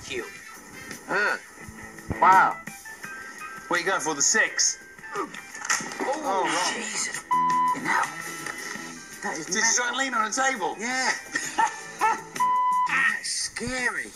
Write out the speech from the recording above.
cute. Wow. What you got for the six? Oh Jesus. Now. That is did you try and lean on a table? Yeah. That's scary.